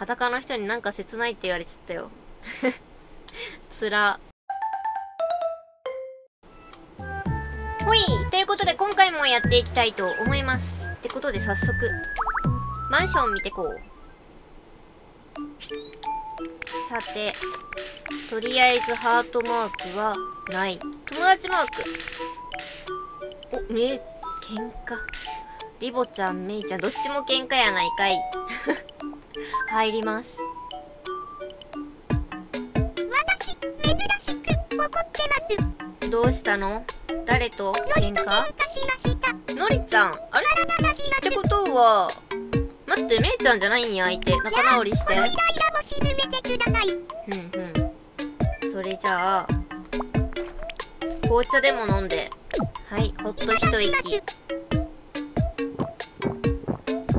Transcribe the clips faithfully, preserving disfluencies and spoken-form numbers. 裸の人になんか切ないって言われちゃったよ。つら。ほい、ということで今回もやっていきたいと思います。ってことで早速、マンション見てこう。さて、とりあえずハートマークはない。友達マーク。お、ねえ、喧嘩。リボちゃん、メイちゃん、どっちも喧嘩やないかい。入ります。私、珍しく怒ってます。どうしたの？誰と喧嘩？のりちゃん、あれ？ってことは、待って、メイちゃんじゃないんや、相手。仲直りして。うんうん。それじゃあ、紅茶でも飲んで。はい、ほっと一息。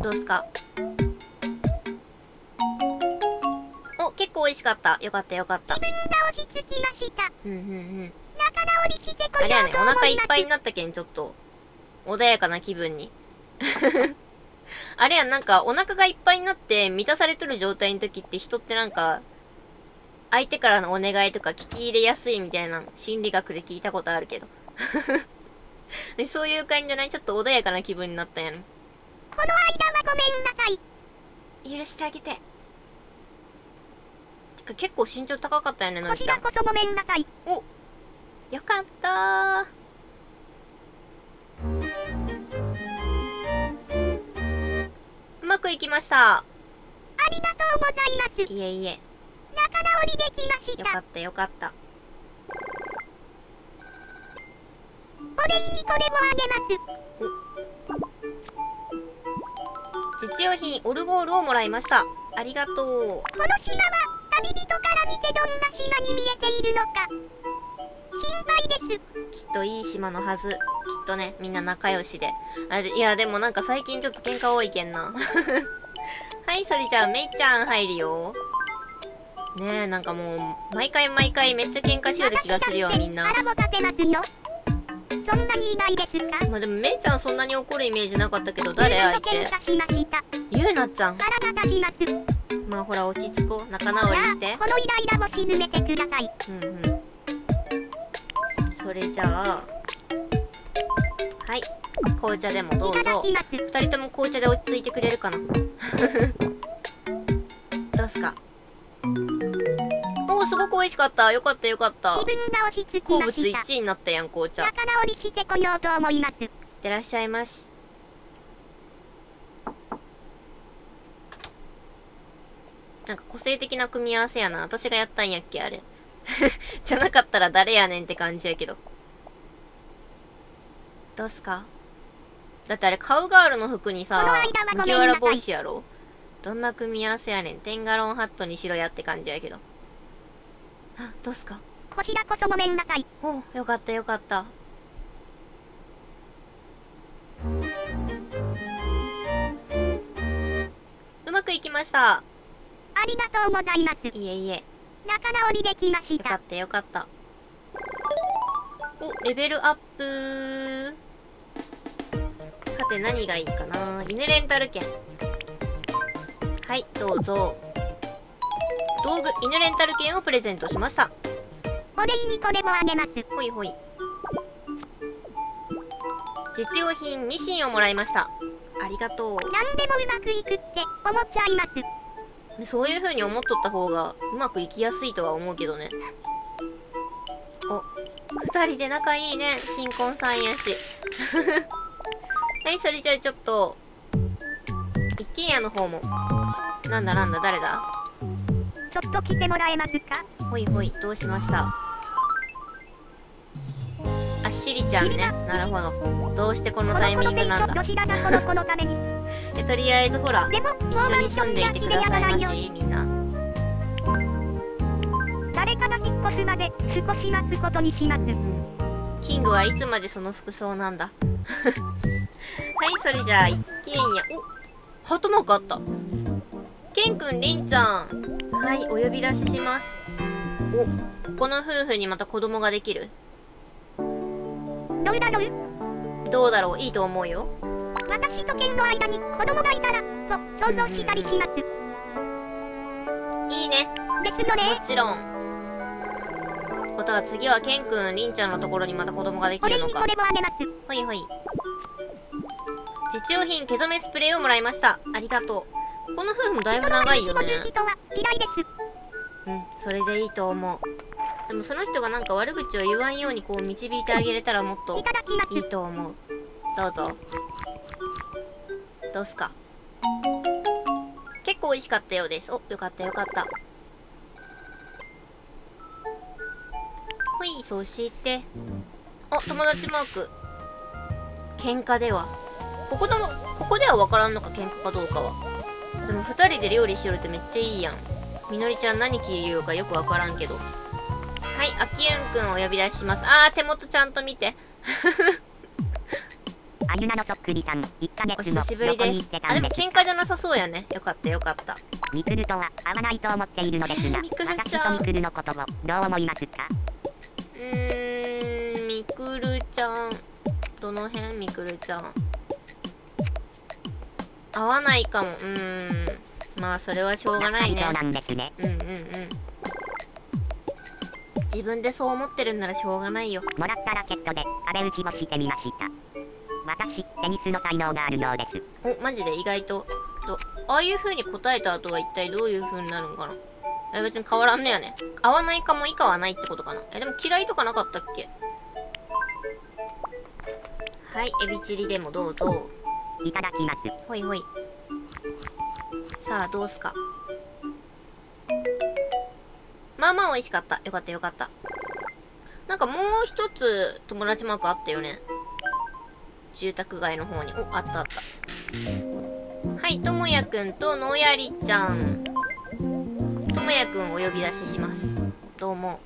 どうすか？お、結構美味しかった。よかったよかった。うんうんうん。あれやね、お腹いっぱいになったけん、ちょっと、穏やかな気分に。あれや、なんか、お腹がいっぱいになって、満たされとる状態の時って、人ってなんか、相手からのお願いとか聞き入れやすいみたいな、心理学で聞いたことあるけど。でそういう感じじゃない？ちょっと穏やかな気分になったやん。この間はごめんなさい。許してあげて。てか、結構身長高かったよね、のりちゃん。こちらこそごめんなさい。お、よかったー。うまくいきました。ありがとうございます。いえいえ。仲直りできました。よかったよかった。お礼にこれもあげます。実用品オルゴールをもらいました。ありがとう。この島は旅人から見てどんな島に見えているのか。心配です。きっといい島のはず。きっとね、みんな仲良しで。あ、いや、でもなんか最近ちょっと喧嘩多いけんな。はい、それじゃあ、めいちゃん入るよ。ねえ、なんかもう、毎回毎回めっちゃ喧嘩しよる気がするよ、みんな。そんなに意外ですか？まあでも、めいちゃんそんなに怒るイメージなかったけど、誰相手？ゆうなちゃん。まあほら、落ち着こう。仲直りして。このイライラも沈めてください。うんうん。それじゃあ、はい、紅茶でもどうぞ。二人とも紅茶で落ち着いてくれるかな。どうすか？おお、すごく美味しかった。よかったよかった。好物いちいになったやん、紅茶。いってらっしゃいまし。なんか個性的な組み合わせやな。私がやったんやっけ、あれ。じゃなかったら誰やねんって感じやけど。どうすか？だってあれカウガールの服にさ、麦わら帽子やろ？どんな組み合わせやねん。テンガロンハットに白やって感じやけど。あ、どうすか？こちらこそごめんなさい。おう、よかったよかった。うまくいきました。ありがとうございます。いえいえ。仲直りできました。よかったよかった。お、レベルアップ。さて何がいいかな。犬レンタル券。はい、どうぞ。道具、犬レンタル券をプレゼントしました。お礼にこれもあげます。ほいほい。実用品、ミシンをもらいました。ありがとう。なんでもうまくいくって思っちゃいます。そういう風に思っとった方がうまくいきやすいとは思うけどね。お、二人で仲いいね。新婚さんやし。はい、それじゃあちょっと、一軒家の方も。なんだなんだ、誰だ？ちょっと来てもらえますか？ほいほい、どうしました？あ、シリちゃんね。なるほど。どうしてこのタイミングなんだ。とりあえずほら、一緒に住んでいてくださいまし、みんな。誰かが引っ越すまで少し待つことにします。キングはいつまでその服装なんだ。はい、それじゃあ一軒家。お、ハートマークあった。ケンくん、リンちゃん。はい、お呼び出しします。お、この夫婦にまた子供ができる？どうだろう？どうだろう、いいと思うよ。私とケンの間に子供がいたらと想像したりします。ですので。もちろん。ことは次はケン君、リンちゃんのところにまた子供ができるのか。ほいほい。実用品、毛染めスプレーをもらいました。ありがとう。この夫婦もだいぶ長いよね。うん、それでいいと思う。でもその人がなんか悪口を言わんようにこう導いてあげれたらもっといいと思う。どうぞ。どうすか。結構美味しかったようです。お、よかったよかった。ほい、そうして。お、友達マーク。喧嘩では。ここの、ここでは分からんのか、喧嘩かどうかは。でも二人で料理しよるってめっちゃいいやん。みのりちゃん何切るかよく分からんけど。はい、あきゆんくんを呼び出します。あー、手元ちゃんと見て。あゆなのそっくりさん、お久しぶりです。あ、でも喧嘩じゃなさそうやね。よかったよかった。みくるとは合わないと思っているのですが、みくるちゃん。私とみくるのことをどう思いますか？うーん、みくるちゃん。どの辺？みくるちゃん。合わないかも。うーん。まあ、それはしょうがないね。うんうんうん。自分でそう思ってるんならしょうがないよ。もらったラケットで壁打ちをしてみました。私、テニスの才能があるようです。お、マジで意外と。と、ああいう風に答えた後は一体どういう風になるんかな。え、別に変わらんのやね。合わないかも以下はないってことかな。え、でも嫌いとかなかったっけ？はい、エビチリでもどうぞ。いただきます。ほいほい。さあ、どうすか。まあまあ美味しかった。よかったよかった。なんかもう一つ友達マークあったよね。住宅街の方に。お、あったあった。はい、ともやくんとのやりちゃん。ともやくんをお呼び出しします。どうも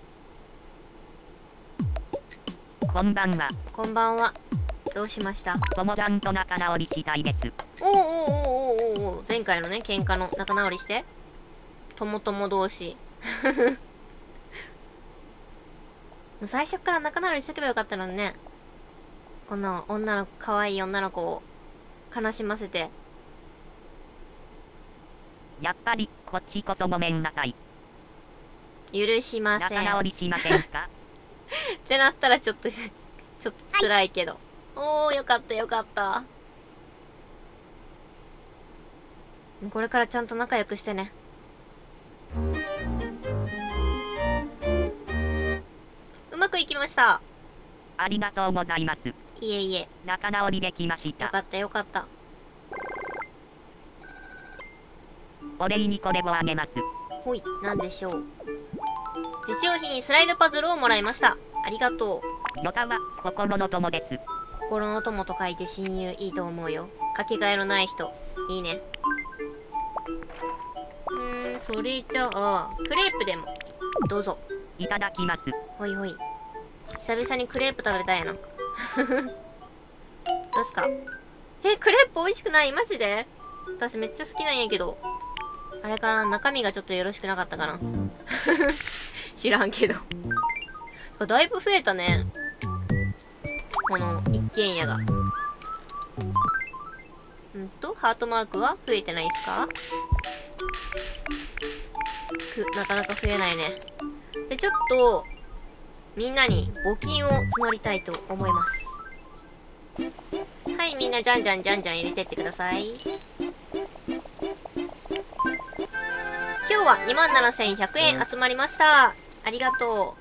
こんばんは。こんばんは。どうしました？ともちゃんと仲直りしたいです。おうおうおうおうおう。前回のね、喧嘩の仲直りしてともとも同士。もう最初から仲直りしとけばよかったのにね。こんな女の子、可愛い女の子を悲しませて。やっぱり、こっちこそごめんなさい。許しません。仲直りしませんか？ってなったらちょっと、ちょっと辛いけど。はい、おー、よかったよかった。これからちゃんと仲良くしてね。うまくいきました。ありがとうございます。いえいえ。仲直りできました。よかったよかった。お礼にこれをあげます。ほい、なんでしょう。実用品、スライドパズルをもらいました。ありがとう。よかは、心の友です。心の友と書いて親友、いいと思うよ。かけがえのない人、いいね。うーん、それじゃあ、クレープでも。どうぞ。いただきます。ほいほい。久々にクレープ食べたいな。どうすか？え、クレープ美味しくない？マジで？私めっちゃ好きなんやけど。あれかな、中身がちょっとよろしくなかったかな。知らんけど。だいぶ増えたね。この一軒家が。うんと、ハートマークは増えてないっすか？く、なかなか増えないね。で、ちょっと、みんなに募金を募りたいと思います。はい、みんなじゃんじゃんじゃんじゃん入れてってください。今日は にまんななせんひゃく 円集まりました。ありがと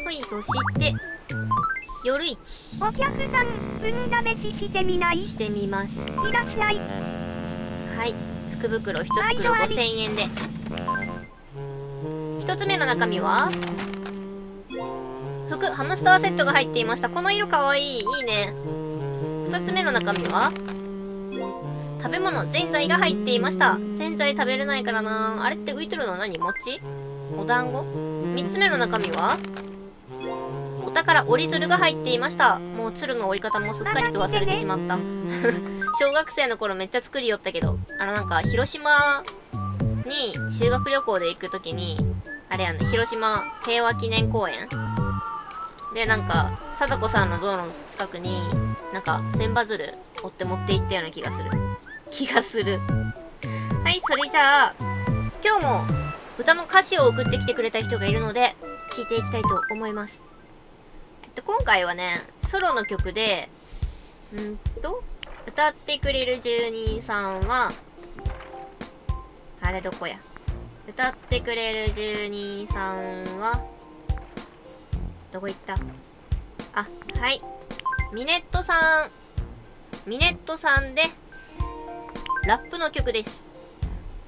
う。ほい、そして、夜市。お客さん、運試ししてみない？してみます。いらっしゃい。はい、福袋ひと袋ごせんえんで。一つ目の中身は服、ハムスターセットが入っていました。この色かわいい。いいね。二つ目の中身は食べ物、ぜんざいが入っていました。ぜんざい食べれないからな。あれって浮いてるのは何？餅？お団子？三つ目の中身はお宝、折り鶴が入っていました。もう鶴の折り方もすっかりと忘れてしまった。小学生の頃めっちゃ作りよったけど、あのなんか広島に修学旅行で行くときに、あれやね、広島平和記念公園で、なんか、貞子さんの像の近くに、なんか、千羽鶴折って持って行ったような気がする。気がする。はい、それじゃあ、今日も歌の歌詞を送ってきてくれた人がいるので、聴いていきたいと思います。えっと、今回はね、ソロの曲で、んと、歌ってくれる住人さんは、あれどこや。歌ってくれる住人さんは、どこ行った？あ、はい。ミネットさん。ミネットさんで、ラップの曲です。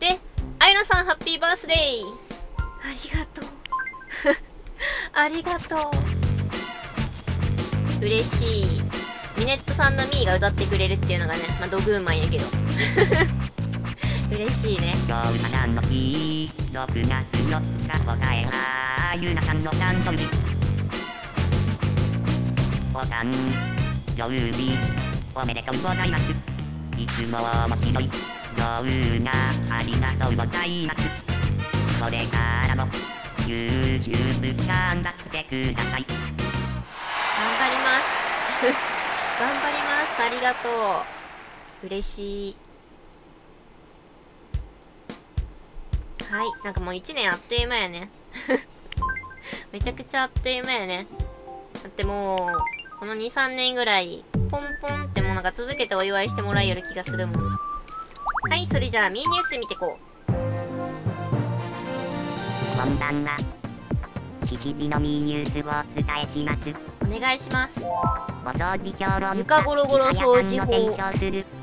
で、あいなさんハッピーバースデー。ありがとう。ありがとう。嬉しい。ミネットさんのミーが歌ってくれるっていうのがね、まあ、ドグーマンやけど。嬉しいね。今日歌さんの日、ろくがつよっか答えは、ゆなさんの誕生日。お誕生日、おめでとうございます。いつも面白い。どうな、ありがとうございます。これからも、YouTube 頑張ってください。頑張ります。頑張ります。ありがとう。嬉しい。はい。なんかもう一年あっという間やね。めちゃくちゃあっという間やね。だってもう、このに、さんねんぐらい、ポンポンってもうなんか続けてお祝いしてもらえる気がするもん。はい、それじゃあ、ミーニュース見てこう。こんばんは。しちじのミーニュースをお伝えします。お願いします。お掃除評論家、床ゴロゴロ掃除法。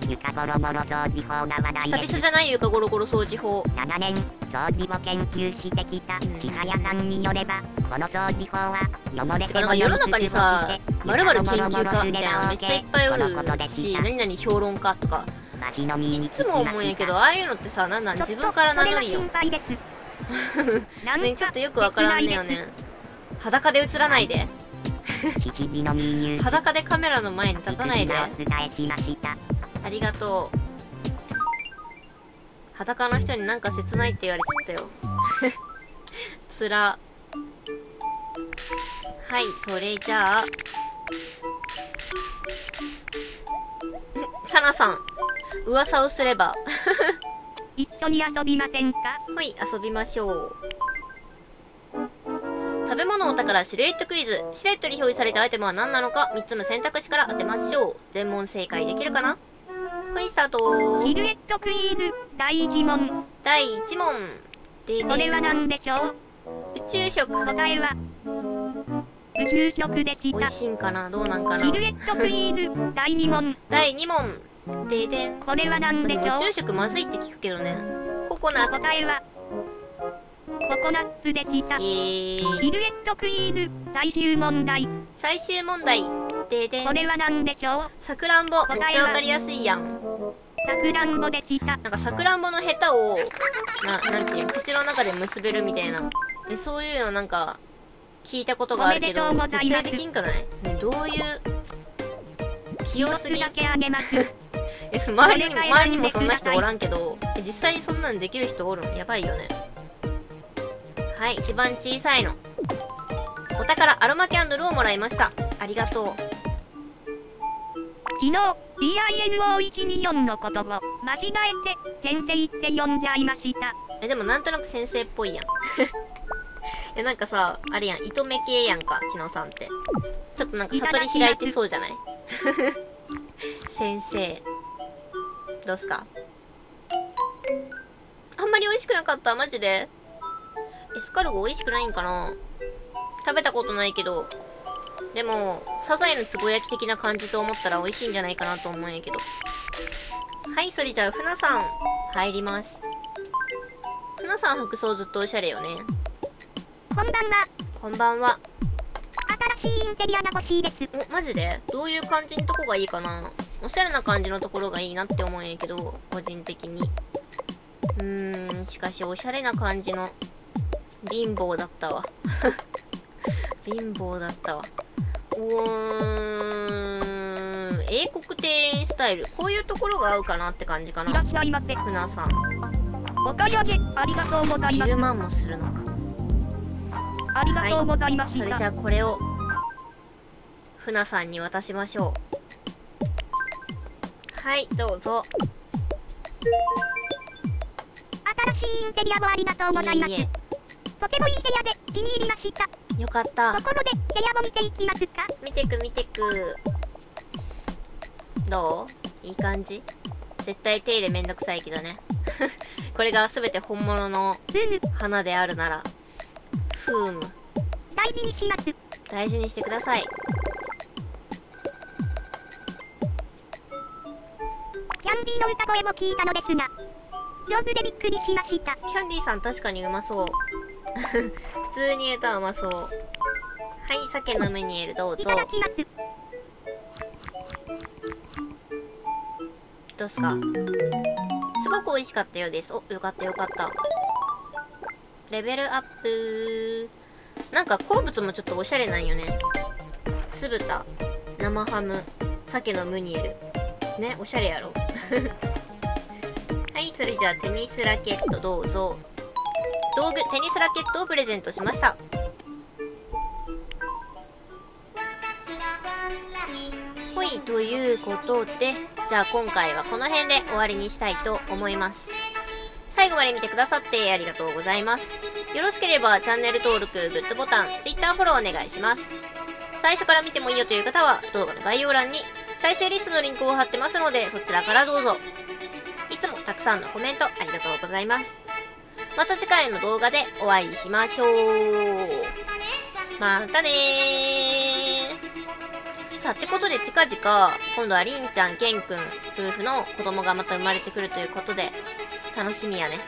床ゴロゴロ掃除法が話題です。久々じゃない床ゴロゴロ掃除法。長年掃除を研究してきた千早さんによれば、この掃除法は汚れても世の中にさ、まるまる研究家みたいなめっちゃいっぱいおるし、何々評論家とかいつも思うんやけど、ああいうのってさ、なんなん自分から名乗りよ。ね、ちょっとよくわからんねよね。裸で映らないで。裸でカメラの前に立たないで。ありがとう。裸の人になんか切ないって言われちゃったよ。つら。はい、それじゃあ。サナさん、噂をすれば。一緒に遊びませんか？はい、遊びましょう。食べ物お宝シルエットクイズ。シルエットに表示されたアイテムは何なのか、みっつの選択肢から当てましょう。全問正解できるかな？はい、スタート。シルエットクイズだいいち問。だいいち問。で、これは何でしょう？宇宙食。答えは宇宙食でした。美味しいんかな、どうなんかな。シルエットクイズだいに問。だいに問。でで、これは何でしょう？宇宙食まずいって聞くけどね。ココナッツ。答えはココナッツでした。えー、シルエットクイズ最終問題。最終問題。でで、これは何でしょう？さくらんぼ。めっちゃわかりやすいやん。さくらんぼでした。なんかさくらんぼのヘタをな、なんていうの、口の中で結べるみたいな。え、そういうのなんか聞いたことがあるけど、絶対できんくない？ね、どういう器用すぎ。え、周りにも周りにもそんな人おらんけど、実際にそんなんできる人おるのやばいよね。はい、一番小さいの。お宝アロマキャンドルをもらいました。ありがとう。昨日、ディーアイエヌオーいちにーよん のことを間違えて先生って呼んじゃいました。え、でもなんとなく先生っぽいやん。え、なんかさ、あれやん、糸目系やんか、千野さんって。ちょっとなんか悟り開いてそうじゃない？先生。どうすか？あんまり美味しくなかった、マジで。エスカルゴ美味しくないんかな？食べたことないけど。でも、サザエのつぼ焼き的な感じと思ったら美味しいんじゃないかなと思うんやけど。はい、それじゃあ、ふなさん、入ります。ふなさん、白装ずっとおしゃれよね。こんばんは。こんばんは。新しいインテリアが欲しいです。お、マジで？どういう感じのとこがいいかな？おしゃれな感じのところがいいなって思うんやけど、個人的に。うーん、しかし、おしゃれな感じの、貧乏だったわ。貧乏だったわ。おーん、英国庭園スタイル。こういうところが合うかなって感じかな。いらっしゃいませ。ふなさん。お買い上げありがとうございます。じゅうまんもするのか。ありがとうございます。はい、それじゃあこれを、ふなさんに渡しましょう。はい、どうぞ。新ししいインテリアをありがとうございます。いいえ、とてもいい部屋で気に入りました。よかった。ところで部屋を見ていきますか。見てく見てく。どう？いい感じ？絶対手入れめんどくさいけどね。これが全て本物の花であるなら。ふーむ。大事にします。大事にしてください。キャンディーの歌声も聞いたのですが、上手でびっくりしました。キャンディーさん確かにうまそう。普通に歌うまそう。はい、鮭のメニエルどうぞ。いただきます。どうすか。すごく美味しかったようです。お、よかったよかった。レベルアップ。なんか好物もちょっとおしゃれなんよね。酢豚、生ハム、鮭のムニエル。ね、おしゃれやろ。はい、それじゃあテニスラケットどうぞ。道具、テニスラケットをプレゼントしました。ほい、ということで、じゃあ今回はこの辺で終わりにしたいと思います。最後まで見てくださってありがとうございます。よろしければチャンネル登録、グッドボタン、Twitter フォローお願いします。最初から見てもいいよという方は動画の概要欄に再生リストのリンクを貼ってますので、そちらからどうぞ。いつもたくさんのコメントありがとうございます。また次回の動画でお会いしましょう。またねー。さあ、ってことで近々、今度はりんちゃん、けんくん夫婦の子供がまた生まれてくるということで、楽しみやね。